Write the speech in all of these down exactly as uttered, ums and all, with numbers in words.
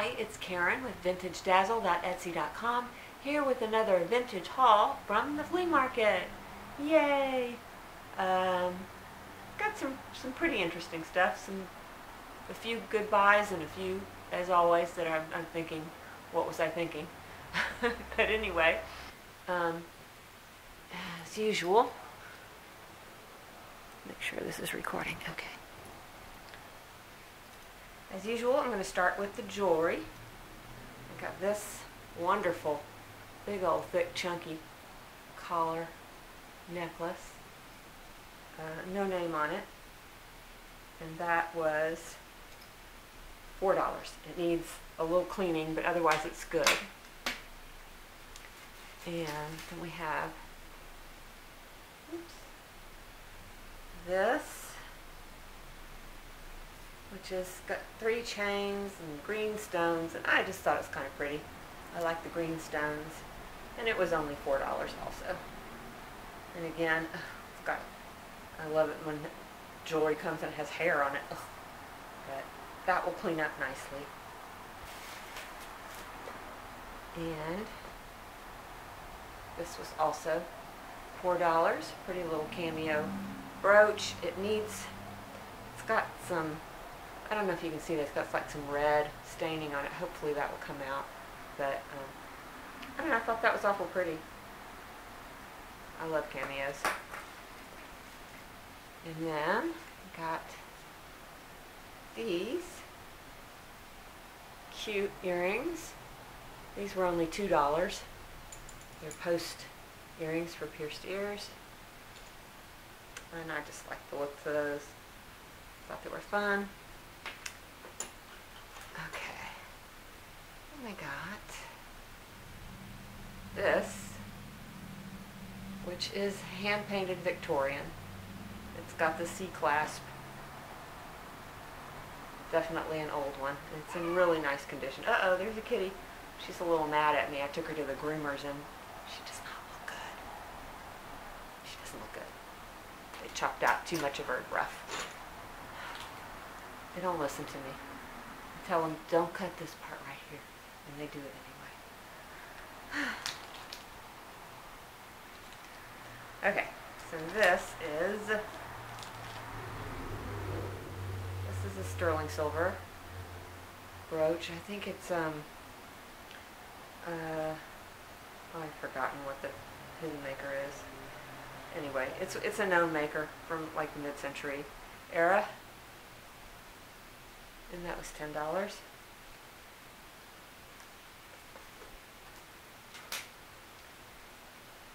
Hi, it's Karen with vintage dazzle dot etsy dot com, here with another vintage haul from the flea market. Yay! Um, got some, some pretty interesting stuff, some a few good buys and a few, as always, that I'm, I'm thinking, what was I thinking? But anyway, um, as usual, make sure this is recording, okay. As usual, I'm going to start with the jewelry. I got this wonderful, big old thick chunky collar necklace. Uh, no name on it. And that was four dollars. It needs a little cleaning, but otherwise it's good. And then we have oops, this, which has got three chains and green stones, and I just thought it was kind of pretty. I like the green stones, and it was only four dollars also. And again, ugh, God, I love it when jewelry comes and it has hair on it, ugh. But that will clean up nicely. And this was also four dollars, pretty little cameo brooch. It needs, it's got some, I don't know if you can see this, that's like some red staining on it. Hopefully that will come out. But, um, I don't know, I thought that was awful pretty. I love cameos. And then, I got these cute earrings. These were only two dollars. They're post earrings for pierced ears. And I just like the look of those. Thought they were fun. I got this, which is hand-painted Victorian. It's got the C-clasp. Definitely an old one. It's in really nice condition. Uh-oh, there's a kitty. She's a little mad at me. I took her to the groomers, and she does not look good. She doesn't look good. They chopped out too much of her rough. They don't listen to me. I tell them, don't cut this part right here. And they do it anyway. Okay, so this is this is a sterling silver brooch. I think it's um uh oh, I've forgotten what the hidden maker is. Anyway, it's it's a known maker from like the mid-century era, and that was ten dollars.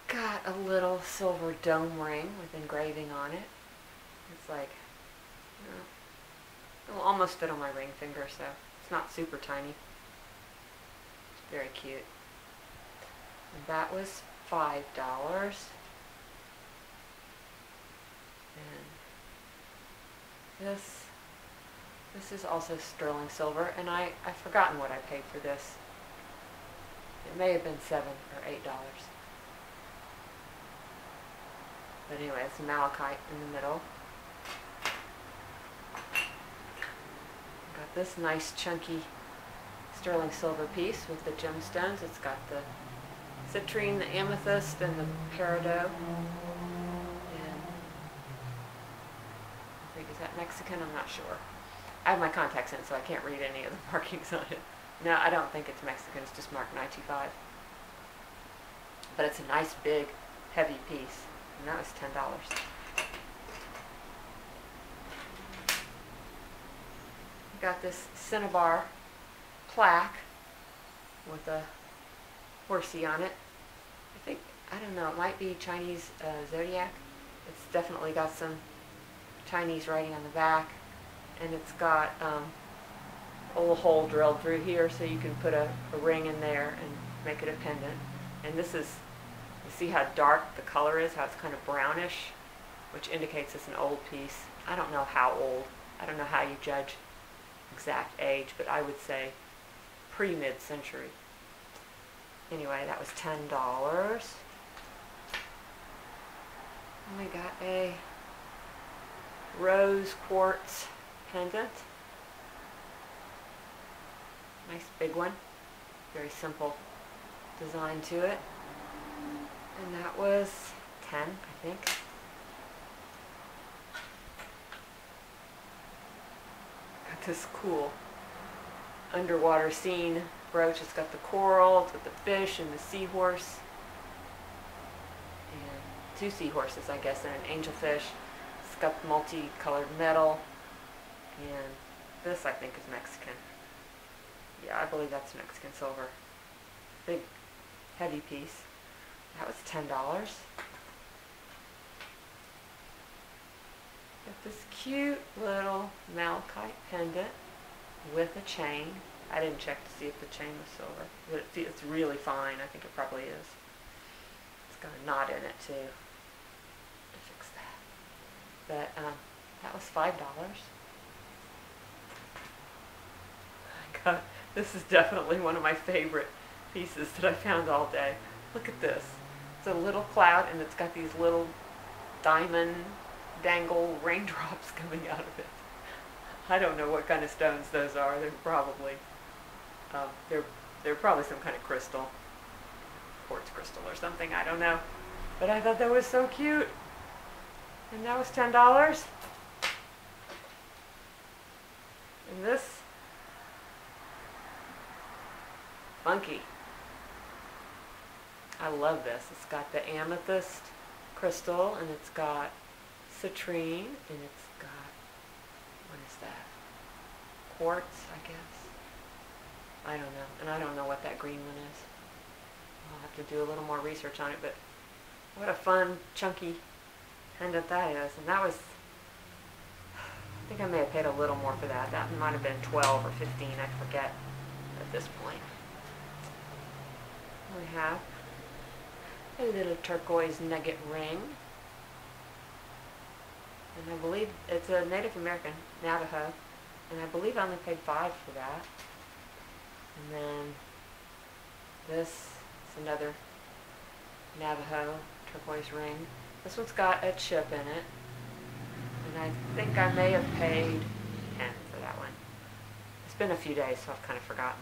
Got a little silver dome ring with engraving on it. It's like, you know, it'll almost fit on my ring finger, so it's not super tiny. It's very cute. And that was five dollars. And this, this is also sterling silver, and I, I've forgotten what I paid for this. It may have been seven or eight dollars. But anyway, it's malachite in the middle. Got this nice chunky sterling silver piece with the gemstones. It's got the citrine, the amethyst, and the peridot. And I think, is that Mexican? I'm not sure. I have my contacts in, so I can't read any of the markings on it. No, I don't think it's Mexican. It's just marked nine two five. But it's a nice, big, heavy piece. And that was ten dollars. Got this cinnabar plaque with a horsey on it. I think, I don't know, it might be Chinese uh, zodiac. It's definitely got some Chinese writing on the back. And it's got um, a little hole drilled through here so you can put a, a ring in there and make it a pendant. And this is, you see how dark the color is, how it's kind of brownish, which indicates it's an old piece. I don't know how old. I don't know how you judge exact age, but I would say pre-mid-century. Anyway, that was ten dollars. And we got a rose quartz pendant. Nice big one. Very simple design to it. And that was ten, I think. Got this cool underwater scene brooch. It's got the corals with the fish and the seahorse. And two seahorses, I guess, and an angelfish. It's got multicolored metal. And this, I think, is Mexican. Yeah, I believe that's Mexican silver. Big, heavy piece. That was ten dollars. Got this cute little malachite pendant with a chain. I didn't check to see if the chain was silver, but it, it's really fine. I think it probably is. It's got a knot in it too. To fix that. But um, that was five dollars. I got, this is definitely one of my favorite pieces that I found all day. Look at this. It's a little cloud and it's got these little diamond dangle raindrops coming out of it. I don't know what kind of stones those are. They're probably uh, they're they're probably some kind of crystal, quartz crystal or something. I don't know. But I thought that was so cute. And that was ten dollars. And this monkey. I love this. It's got the amethyst crystal and it's got citrine and it's got, what is that? Quartz, I guess. I don't know. And I don't know what that green one is. I'll have to do a little more research on it, but what a fun, chunky pendant that is. And that was, I think I may have paid a little more for that. That might have been twelve or fifteen, I forget at this point. We have a little turquoise nugget ring. And I believe it's a Native American, Navajo. And I believe I only paid five for that. And then this is another Navajo turquoise ring. This one's got a chip in it. And I think I may have paid ten for that one. It's been a few days, so I've kind of forgotten.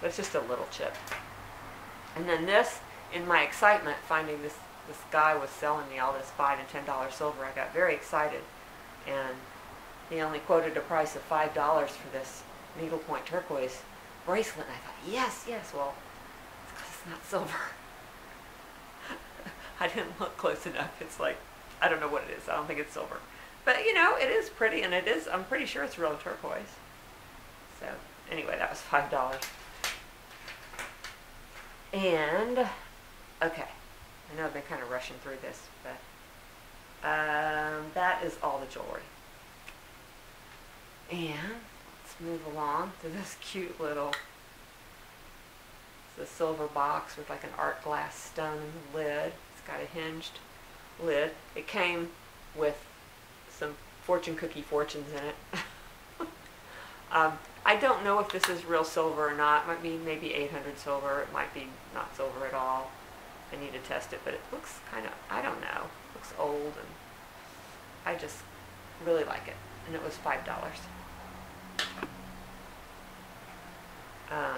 But it's just a little chip. And then this, in my excitement, finding this this guy was selling me all this five and ten dollar silver, I got very excited. And he only quoted a price of five dollars for this needlepoint turquoise bracelet. And I thought, yes, yes, well, it's because it's not silver. I didn't look close enough. It's like, I don't know what it is. I don't think it's silver. But you know, it is pretty, and it is, I'm pretty sure it's real turquoise. So anyway, that was five dollars. And, okay, I know I've been kind of rushing through this, but um, that is all the jewelry. And let's move along to this cute little, it's a silver box with like an art glass stone in the lid. It's got a hinged lid. It came with some fortune cookie fortunes in it. um, I don't know if this is real silver or not. It might be maybe eight hundred silver. It might be not silver at all. I need to test it, but it looks kind of, I don't know. It looks old, and I just really like it. And it was five dollars. Uh,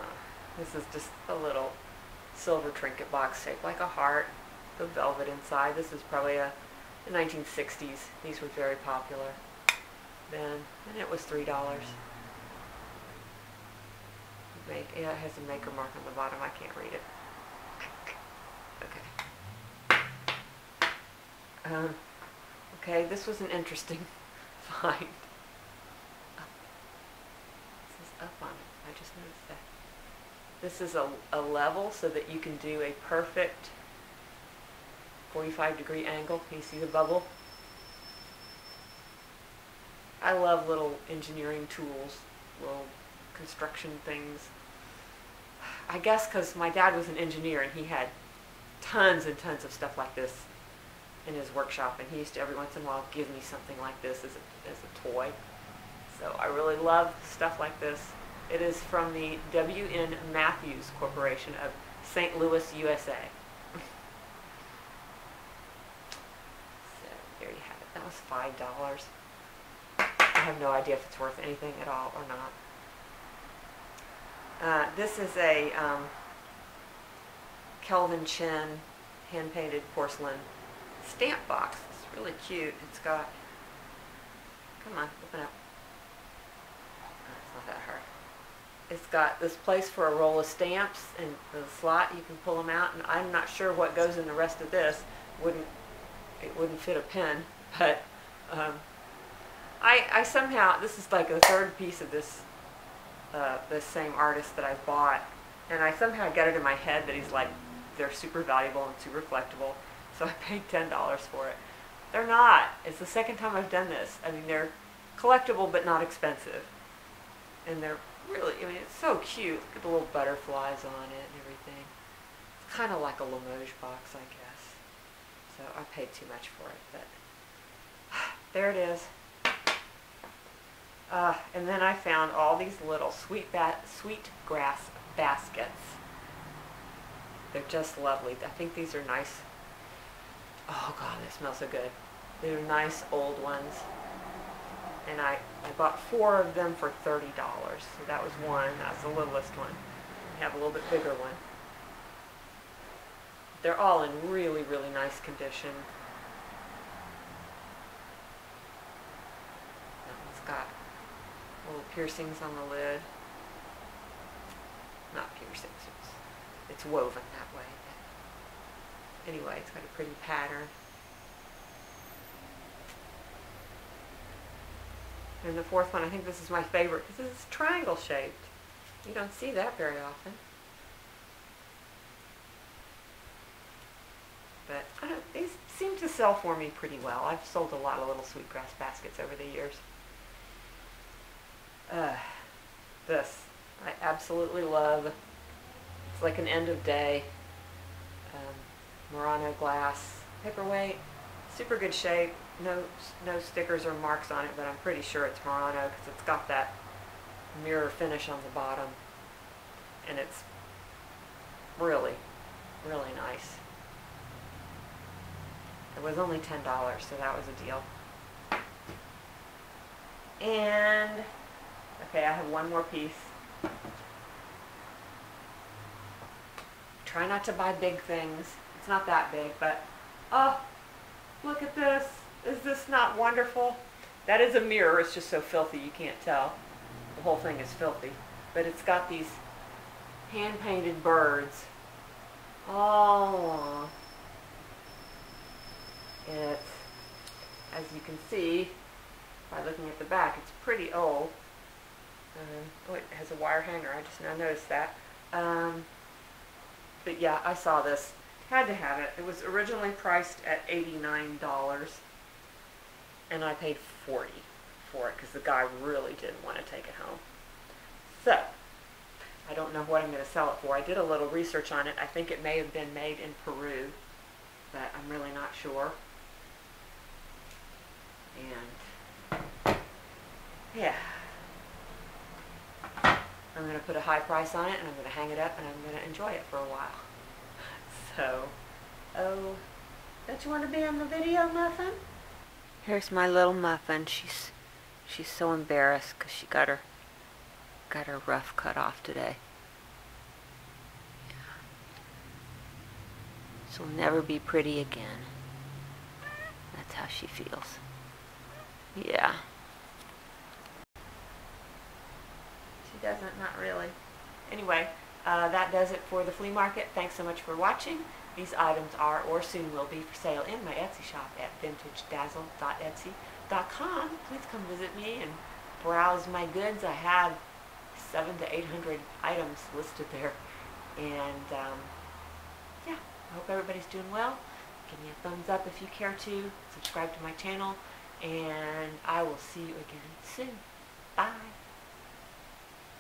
this is just a little silver trinket box shaped like a heart. The velvet inside. This is probably a, the nineteen sixties. These were very popular then. And it was three dollars. Make, yeah, it has a maker mark on the bottom. I can't read it. Okay. Um, okay, this was an interesting find. Up. This is up on it. I just noticed that. This is a, a level so that you can do a perfect forty-five degree angle. Can you see the bubble? I love little engineering tools, little construction things. I guess because my dad was an engineer and he had tons and tons of stuff like this in his workshop, and he used to every once in a while give me something like this as a, as a toy. So I really love stuff like this. It is from the W N Matthews Corporation of Saint Louis, U S A. So there you have it. That was five dollars. I have no idea if it's worth anything at all or not. Uh, this is a um, Kelvin Chen hand-painted porcelain stamp box. It's really cute. It's got, come on, open up. Oh, it's not that hard. It's got this place for a roll of stamps and the slot, you can pull them out, and I'm not sure what goes in the rest of this. Wouldn't, it wouldn't fit a pen, but um, I, I somehow, this is like the third piece of this, uh, this same artist that I bought, and I somehow got it in my head that he's like, they're super valuable and super collectible, so I paid ten dollars for it. They're not. It's the second time I've done this. I mean, they're collectible but not expensive, and they're really, I mean, it's so cute. Look at the little butterflies on it and everything. It's kind of like a Limoges box, I guess. So I paid too much for it, but there it is. Uh, and then I found all these little sweet, ba sweet grass baskets. They're just lovely. I think these are nice. Oh God, they smell so good. They're nice old ones. And I, I bought four of them for thirty dollars. So that was one. That's the littlest one. I have a little bit bigger one. They're all in really, really nice condition. That one's got little piercings on the lid. Not piercings. It's, it's woven that way. Anyway, it's got a pretty pattern. And the fourth one, I think this is my favorite because it's triangle shaped. You don't see that very often. But I don't, these seem to sell for me pretty well. I've sold a lot of little sweetgrass baskets over the years. Uh, this, I absolutely love. It's like an end of day. Um, Murano glass paperweight. Super good shape. No, no stickers or marks on it, but I'm pretty sure it's Murano because it's got that mirror finish on the bottom, and it's really, really nice. It was only ten dollars, so that was a deal. And, okay, I have one more piece. Try not to buy big things. It's not that big, but, oh, look at this. Is this not wonderful? That is a mirror. It's just so filthy you can't tell. The whole thing is filthy. But it's got these hand-painted birds. Oh. It's, as you can see, by looking at the back, it's pretty old. Um, oh, it has a wire hanger. I just now noticed that. Um, but yeah, I saw this. Had to have it. It was originally priced at eighty-nine dollars. And I paid forty dollars for it because the guy really didn't want to take it home. So, I don't know what I'm going to sell it for. I did a little research on it. I think it may have been made in Peru, but I'm really not sure. And, yeah. I'm going to put a high price on it, and I'm going to hang it up, and I'm going to enjoy it for a while. So, oh, don't you want to be on the video, Muffin? Here's my little Muffin. She's she's so embarrassed because she got her got her ruff cut off today. Yeah. She'll never be pretty again. That's how she feels. Yeah. She doesn't, not really. Anyway, uh, that does it for the flea market. Thanks so much for watching. These items are, or soon will be, for sale in my Etsy shop at vintage dazzle dot etsy dot com. Please come visit me and browse my goods. I have seven to eight hundred items listed there. And um, yeah, I hope everybody's doing well. Give me a thumbs up if you care to. Subscribe to my channel, and I will see you again soon. Bye.